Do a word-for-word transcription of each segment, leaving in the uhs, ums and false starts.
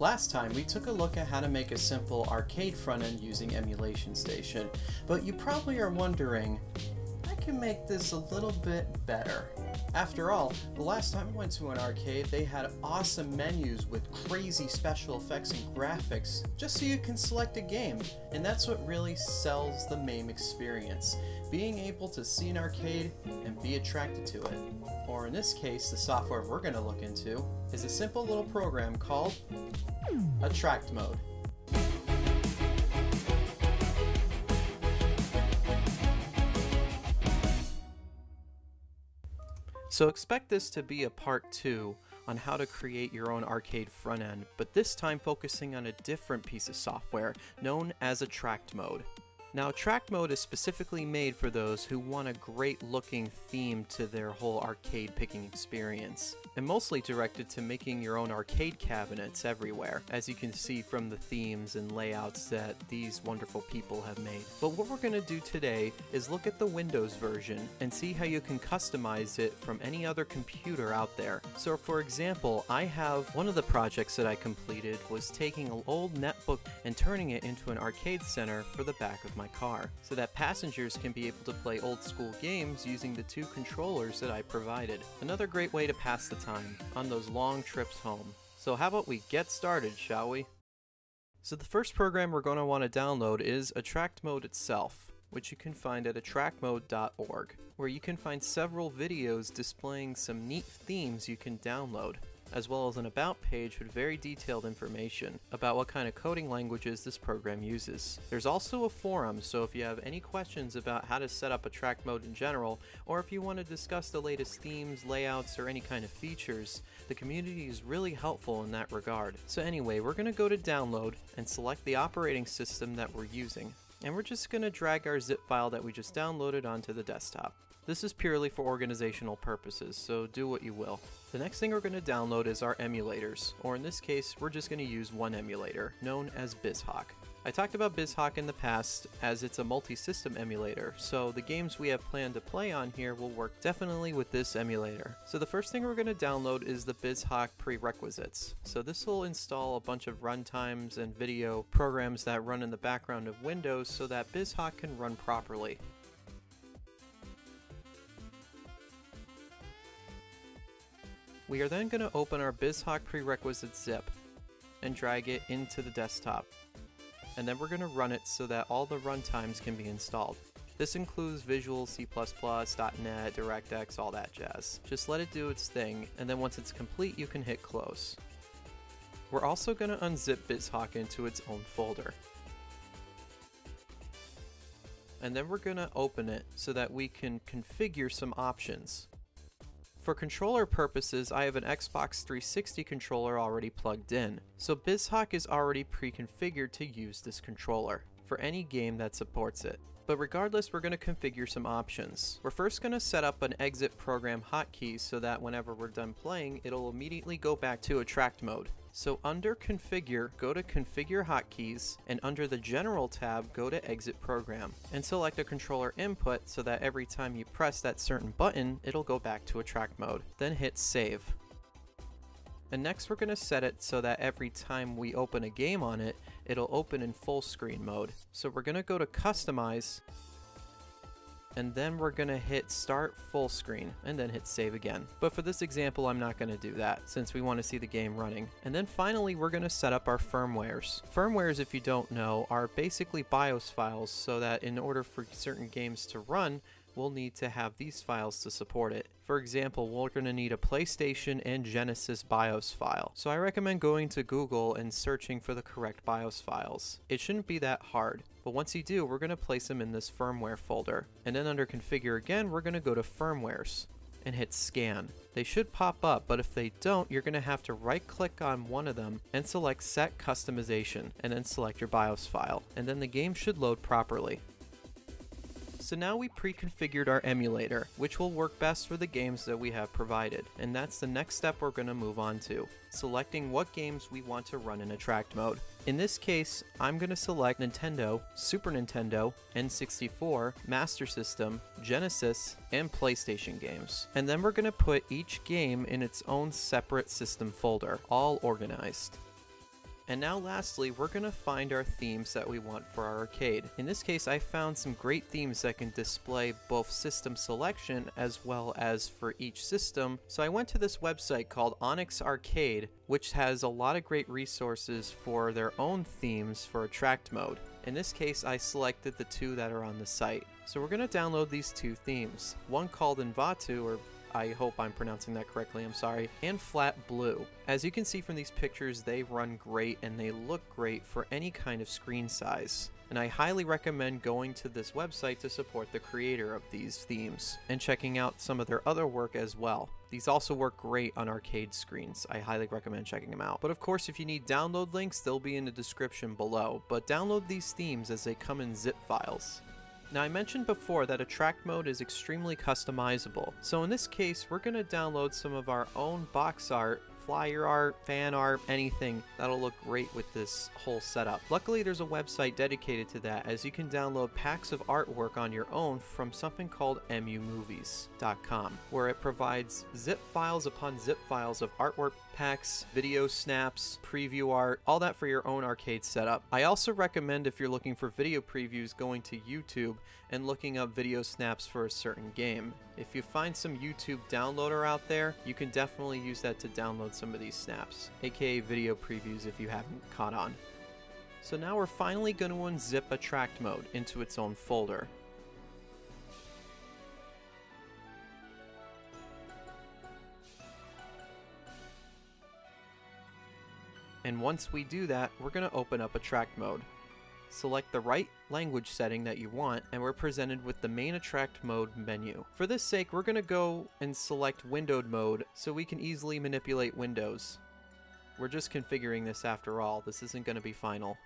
Last time we took a look at how to make a simple arcade front end using Emulation Station, but you probably are wondering, I can make this a little bit better. After all, the last time I went to an arcade, they had awesome menus with crazy special effects and graphics just so you can select a game, and that's what really sells the MAME experience, being able to see an arcade and be attracted to it. Or in this case, the software we're going to look into is a simple little program called Attract Mode. So expect this to be a part two on how to create your own arcade front end, but this time focusing on a different piece of software known as Attract Mode. Now, Attract Mode is specifically made for those who want a great looking theme to their whole arcade picking experience, and mostly directed to making your own arcade cabinets everywhere, as you can see from the themes and layouts that these wonderful people have made. But what we're going to do today is look at the Windows version and see how you can customize it from any other computer out there. So for example, I have one of the projects that I completed was taking an old netbook and turning it into an arcade center for the back of my My car, so that passengers can be able to play old school games using the two controllers that I provided. Another great way to pass the time on those long trips home. So how about we get started, shall we? So the first program we're going to want to download is Attract Mode itself, which you can find at attract mode dot org, where you can find several videos displaying some neat themes you can download, as well as an about page with very detailed information about what kind of coding languages this program uses. There's also a forum, so if you have any questions about how to set up Attract Mode in general, or if you want to discuss the latest themes, layouts, or any kind of features, the community is really helpful in that regard. So anyway, we're gonna go to download and select the operating system that we're using. And we're just gonna drag our zip file that we just downloaded onto the desktop. This is purely for organizational purposes, so do what you will. The next thing we're going to download is our emulators, or in this case, we're just going to use one emulator, known as BizHawk. I talked about BizHawk in the past as it's a multi-system emulator, so the games we have planned to play on here will work definitely with this emulator. So the first thing we're going to download is the BizHawk prerequisites. So this will install a bunch of runtimes and video programs that run in the background of Windows so that BizHawk can run properly. We are then going to open our BizHawk prerequisite zip and drag it into the desktop. And then we're going to run it so that all the runtimes can be installed. This includes Visual C plus plus, dot net, DirectX, all that jazz. Just let it do its thing, and then once it's complete, you can hit close. We're also going to unzip BizHawk into its own folder. And then we're going to open it so that we can configure some options. For controller purposes, I have an Xbox three sixty controller already plugged in, so BizHawk is already pre-configured to use this controller for any game that supports it. But regardless, we're going to configure some options. We're first going to set up an exit program hotkey so that whenever we're done playing, it'll immediately go back to Attract Mode. So under Configure, go to Configure Hotkeys, and under the General tab, go to Exit Program, and select a controller input so that every time you press that certain button, it'll go back to Attract Mode. Then hit Save. And next we're going to set it so that every time we open a game on it, it'll open in full screen mode. So we're going to go to Customize, and then we're going to hit Start Full Screen, and then hit Save again. But for this example, I'm not going to do that, since we want to see the game running. And then finally, we're going to set up our firmwares. Firmwares, if you don't know, are basically BIOS files, so that in order for certain games to run, we'll need to have these files to support it. For example, we're going to need a PlayStation and Genesis BIOS file. So I recommend going to Google and searching for the correct BIOS files. It shouldn't be that hard, but once you do, we're going to place them in this firmware folder. And then under Configure again, we're going to go to Firmwares and hit Scan. They should pop up, but if they don't, you're going to have to right-click on one of them and select Set Customization, and then select your BIOS file. And then the game should load properly. So now we pre-configured our emulator, which will work best for the games that we have provided, and that's the next step we're going to move on to, selecting what games we want to run in Attract Mode. In this case, I'm going to select Nintendo, Super Nintendo, N sixty-four, Master System, Genesis, and PlayStation games. And then we're going to put each game in its own separate system folder, all organized. And now lastly, we're going to find our themes that we want for our arcade. In this case, I found some great themes that can display both system selection as well as for each system. So I went to this website called Onyx Arcade, which has a lot of great resources for their own themes for Attract Mode. In this case, I selected the two that are on the site. So we're going to download these two themes, one called Envatu, or I hope I'm pronouncing that correctly, I'm sorry, and Flat Blue. As you can see from these pictures, they run great and they look great for any kind of screen size. And I highly recommend going to this website to support the creator of these themes and checking out some of their other work as well. These also work great on arcade screens. I highly recommend checking them out. But of course, if you need download links, they'll be in the description below. But download these themes as they come in zip files. Now I mentioned before that Attract Mode is extremely customizable, so in this case we're going to download some of our own box art, flyer art, fan art, anything that'll look great with this whole setup. Luckily there's a website dedicated to that, as you can download packs of artwork on your own from something called emu movies dot com, where it provides zip files upon zip files of artwork packs, video snaps, preview art, all that for your own arcade setup. I also recommend, if you're looking for video previews, going to YouTube and looking up video snaps for a certain game. If you find some YouTube downloader out there, you can definitely use that to download some of these snaps, aka video previews if you haven't caught on. So now we're finally going to unzip Attract Mode into its own folder. And once we do that, we're going to open up Attract Mode. Select the right language setting that you want, and we're presented with the main Attract Mode menu. For this sake, we're going to go and select windowed mode so we can easily manipulate windows. We're just configuring this after all. This isn't going to be final.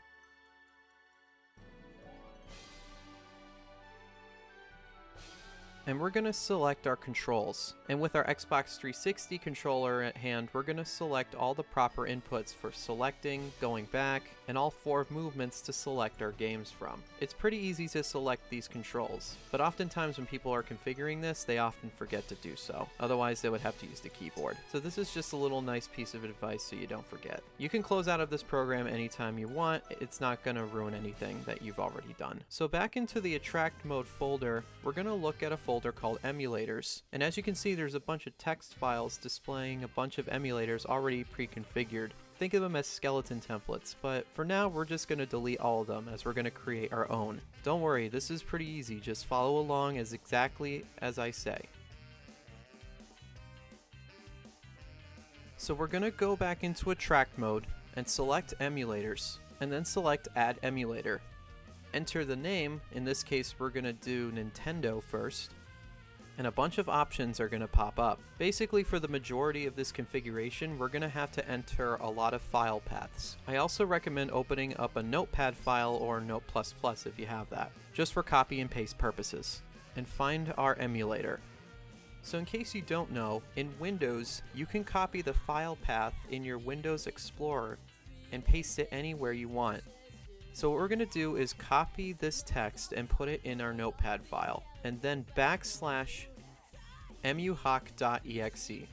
And we're going to select our controls. And with our Xbox three sixty controller at hand, we're going to select all the proper inputs for selecting, going back, and all four movements to select our games from. It's pretty easy to select these controls, but oftentimes when people are configuring this, they often forget to do so. Otherwise, they would have to use the keyboard. So this is just a little nice piece of advice so you don't forget. You can close out of this program anytime you want. It's not going to ruin anything that you've already done. So back into the Attract Mode folder, we're going to look at a folder folder called emulators, and as you can see there's a bunch of text files displaying a bunch of emulators already pre-configured. Think of them as skeleton templates, but for now we're just going to delete all of them as we're going to create our own. Don't worry, this is pretty easy, just follow along as exactly as I say. So we're going to go back into Attract Mode and select emulators, and then select add emulator. Enter the name, in this case we're going to do Nintendo first, and a bunch of options are going to pop up. Basically, for the majority of this configuration, we're going to have to enter a lot of file paths. I also recommend opening up a Notepad file or Note plus plus if you have that, just for copy and paste purposes, and find our emulator. So in case you don't know, in Windows, you can copy the file path in your Windows Explorer and paste it anywhere you want. So what we're going to do is copy this text and put it in our Notepad file, and then backslash emuhawk dot E X E.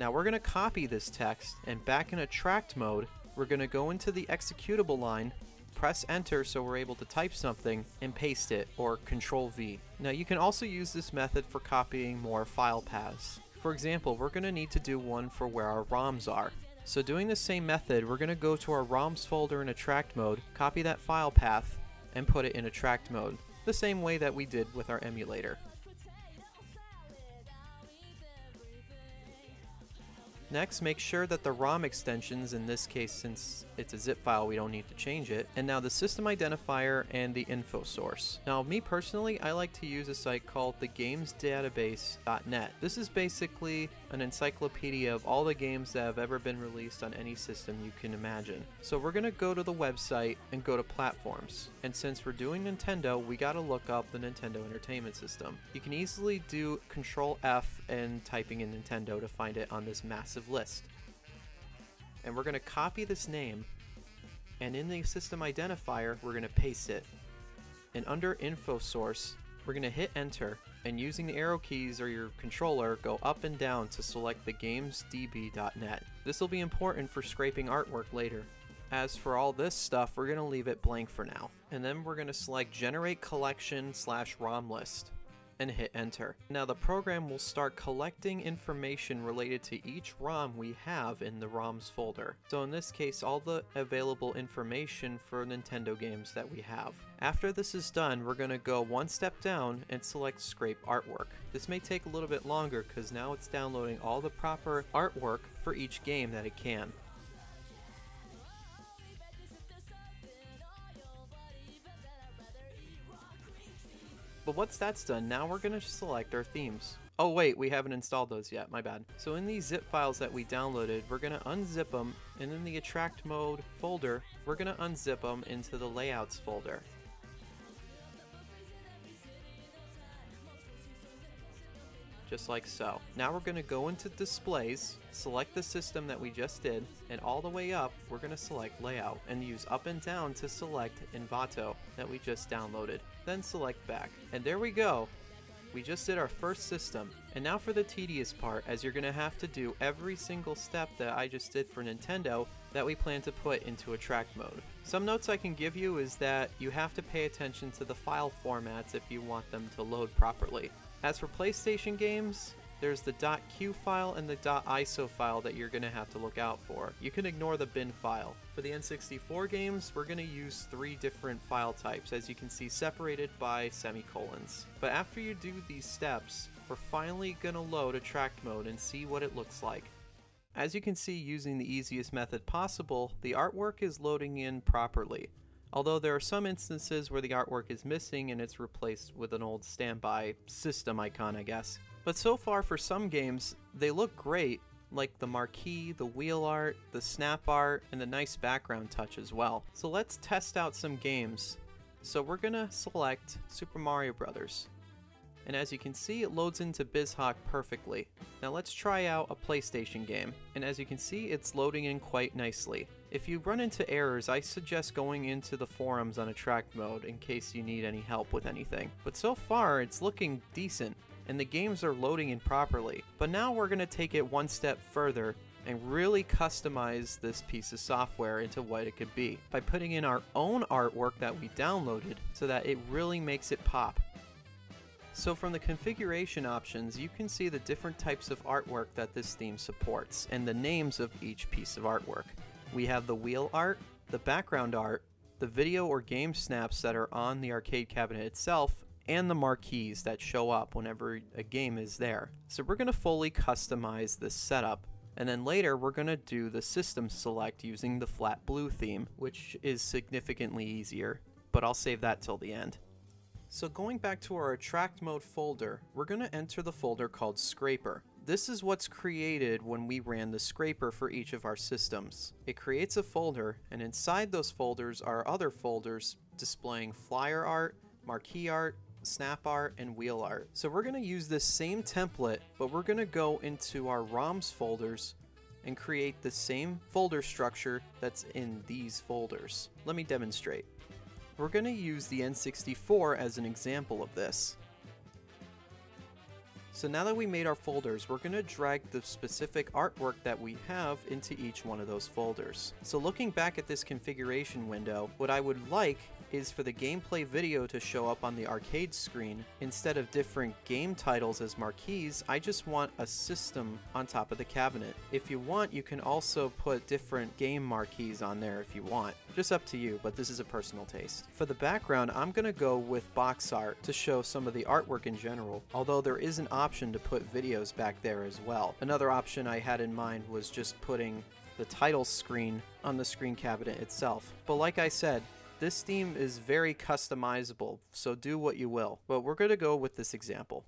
Now we're going to copy this text, and back in Attract Mode, we're going to go into the executable line, press enter so we're able to type something, and paste it, or control V. Now you can also use this method for copying more file paths. For example, we're going to need to do one for where our ROMs are. So doing the same method, we're going to go to our ROMs folder in Attract Mode, copy that file path, and put it in Attract Mode, the same way that we did with our emulator. Next, make sure that the ROM extensions, in this case since it's a zip file we don't need to change it, and now the system identifier and the info source. Now me personally, I like to use a site called the games database dot net. This is basically an encyclopedia of all the games that have ever been released on any system you can imagine. So we're going to go to the website and go to platforms, and since we're doing Nintendo, we got to look up the Nintendo Entertainment System. You can easily do control F and typing in Nintendo to find it on this massive list, and we're going to copy this name, and in the system identifier we're going to paste it, and under info source we're going to hit enter, and using the arrow keys or your controller, go up and down to select the games D B dot net. This will be important for scraping artwork later. As for all this stuff, we're going to leave it blank for now. And then we're going to select Generate Collection slash ROM List and hit Enter. Now the program will start collecting information related to each ROM we have in the ROMs folder. So in this case, all the available information for Nintendo games that we have. After this is done, we're going to go one step down and select Scrape Artwork. This may take a little bit longer because now it's downloading all the proper artwork for each game that it can. But once that's done, now we're going to select our themes. Oh wait, we haven't installed those yet, my bad. So in these zip files that we downloaded, we're going to unzip them, and in the Attract Mode folder, we're going to unzip them into the Layouts folder. Just like so. Now we're going to go into Displays, select the system that we just did, and all the way up, we're going to select Layout, and use up and down to select Envatu that we just downloaded. Then select Back. And there we go. We just did our first system. And now for the tedious part, as you're going to have to do every single step that I just did for Nintendo that we plan to put into Attract Mode. Some notes I can give you is that you have to pay attention to the file formats if you want them to load properly. As for PlayStation games, there's the .q file and the .iso file that you're going to have to look out for. You can ignore the bin file. For the N sixty-four games, we're going to use three different file types, as you can see, separated by semicolons. But after you do these steps, we're finally going to load Attract Mode and see what it looks like. As you can see, using the easiest method possible, the artwork is loading in properly. Although there are some instances where the artwork is missing and it's replaced with an old standby system icon, I guess. But so far for some games, they look great, like the marquee, the wheel art, the snap art, and the nice background touch as well. So let's test out some games. So we're gonna select Super Mario Brothers. And as you can see, it loads into BizHawk perfectly. Now let's try out a PlayStation game. And as you can see, it's loading in quite nicely. If you run into errors, I suggest going into the forums on Attract Mode in case you need any help with anything. But so far, it's looking decent, and the games are loading in properly. But now we're going to take it one step further and really customize this piece of software into what it could be by putting in our own artwork that we downloaded so that it really makes it pop. So from the configuration options, you can see the different types of artwork that this theme supports and the names of each piece of artwork. We have the wheel art, the background art, the video or game snaps that are on the arcade cabinet itself, and the marquees that show up whenever a game is there. So we're going to fully customize this setup, and then later we're going to do the system select using the flat blue theme, which is significantly easier, but I'll save that till the end. So going back to our Attract Mode folder, we're going to enter the folder called Scraper. This is what's created when we ran the scraper for each of our systems. It creates a folder, and inside those folders are other folders displaying flyer art, marquee art, snap art, and wheel art. So we're going to use this same template, but we're going to go into our ROMs folders and create the same folder structure that's in these folders. Let me demonstrate. We're going to use the N sixty-four as an example of this. So now that we made our folders, we're going to drag the specific artwork that we have into each one of those folders. So looking back at this configuration window, what I would like is for the gameplay video to show up on the arcade screen. Instead of different game titles as marquees, I just want a system on top of the cabinet. If you want, you can also put different game marquees on there if you want. Just up to you, but this is a personal taste. For the background, I'm going to go with box art to show some of the artwork in general, although there is an option option to put videos back there as well. Another option I had in mind was just putting the title screen on the screen cabinet itself. But like I said, this theme is very customizable, so do what you will. But we're going to go with this example.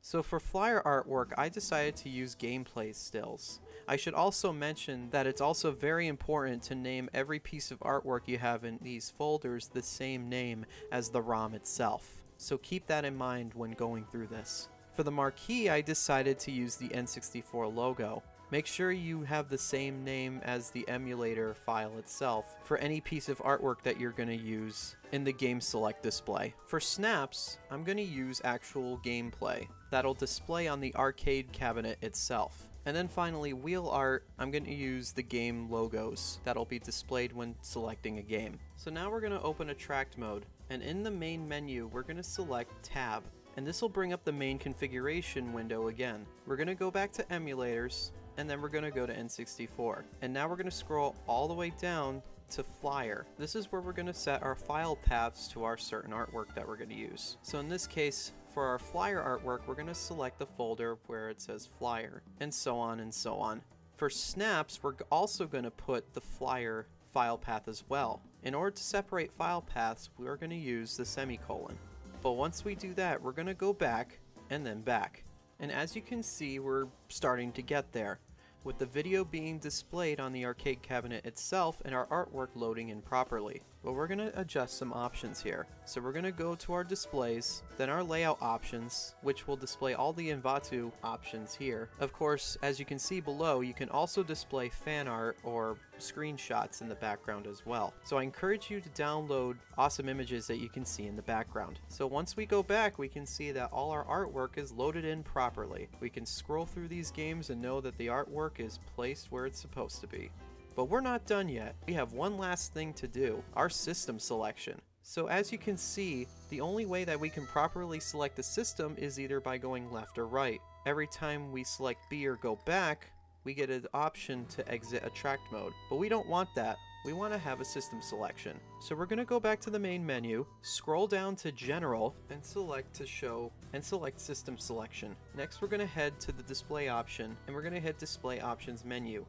So for flyer artwork, I decided to use gameplay stills. I should also mention that it's also very important to name every piece of artwork you have in these folders the same name as the ROM itself. So keep that in mind when going through this. For the marquee, I decided to use the N sixty-four logo. Make sure you have the same name as the emulator file itself for any piece of artwork that you're going to use in the game select display. For snaps, I'm going to use actual gameplay that'll display on the arcade cabinet itself. And then finally, wheel art, I'm going to use the game logos that'll be displayed when selecting a game. So now we're going to open Attract Mode, and in the main menu, we're going to select Tab, and this will bring up the main configuration window again. We're going to go back to emulators, and then we're going to go to N sixty-four. And now we're going to scroll all the way down to Flyer. This is where we're going to set our file paths to our certain artwork that we're going to use. So in this case, for our flyer artwork, we're going to select the folder where it says flyer, and so on and so on. For snaps, we're also going to put the flyer file path as well. In order to separate file paths, we're going to use the semicolon. But once we do that, we're going to go back and then back. And as you can see, we're starting to get there, with the video being displayed on the arcade cabinet itself and our artwork loading in properly. But we're going to adjust some options here. So we're going to go to our displays, then our layout options, which will display all the Envatu options here. Of course, as you can see below, you can also display fan art or screenshots in the background as well. So I encourage you to download awesome images that you can see in the background. So once we go back, we can see that all our artwork is loaded in properly. We can scroll through these games and know that the artwork is placed where it's supposed to be. But we're not done yet. We have one last thing to do, our system selection. So as you can see, the only way that we can properly select a system is either by going left or right. Every time we select B or go back, we get an option to exit Attract Mode, but we don't want that. We want to have a system selection. So we're going to go back to the main menu, scroll down to General, and select to show, and select System Selection. Next, we're going to head to the Display option, and we're going to hit Display Options menu,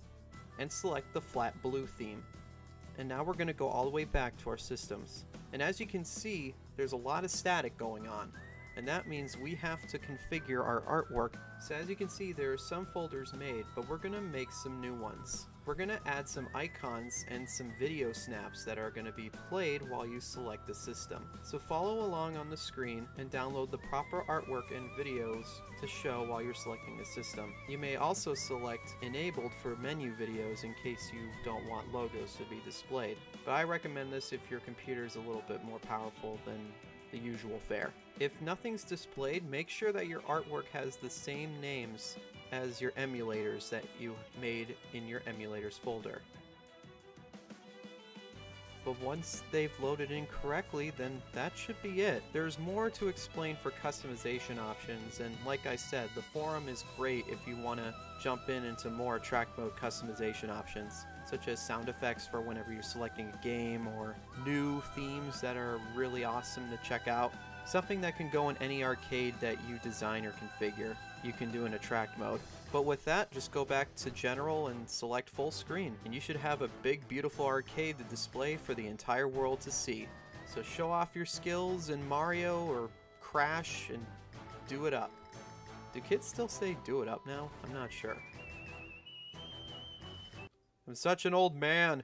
and select the flat blue theme. And now we're going to go all the way back to our systems. And as you can see, there's a lot of static going on, and that means we have to configure our artwork. So as you can see, there are some folders made, but we're going to make some new ones. We're going to add some icons and some video snaps that are going to be played while you select the system. So follow along on the screen and download the proper artwork and videos to show while you're selecting the system. You may also select Enabled for menu videos in case you don't want logos to be displayed, but I recommend this if your computer is a little bit more powerful than the usual fare. If nothing's displayed, make sure that your artwork has the same names as your emulators that you made in your emulators folder. But once they've loaded in correctly, then that should be it. There's more to explain for customization options, and like I said, the forum is great if you want to jump in into more Attract Mode customization options, such as sound effects for whenever you're selecting a game, or new themes that are really awesome to check out. Something that can go in any arcade that you design or configure, you can do in Attract Mode. But with that, just go back to General and select Full Screen, and you should have a big, beautiful arcade to display for the entire world to see. So show off your skills in Mario or Crash and do it up. Do kids still say do it up now? I'm not sure. I'm such an old man.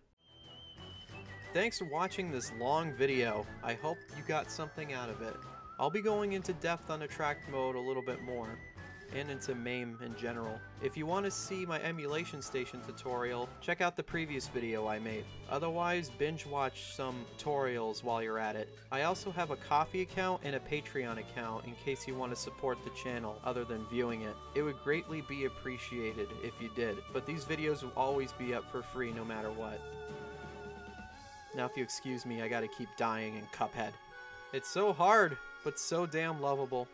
Thanks for watching this long video. I hope you got something out of it. I'll be going into depth on Attract Mode a little bit more, and into MAME in general. If you want to see my Emulation Station tutorial, check out the previous video I made. Otherwise, binge watch some tutorials while you're at it. I also have a Ko-fi account and a Patreon account in case you want to support the channel other than viewing it. It would greatly be appreciated if you did, but these videos will always be up for free no matter what. Now if you excuse me, I gotta keep dying in Cuphead. It's so hard, but so damn lovable.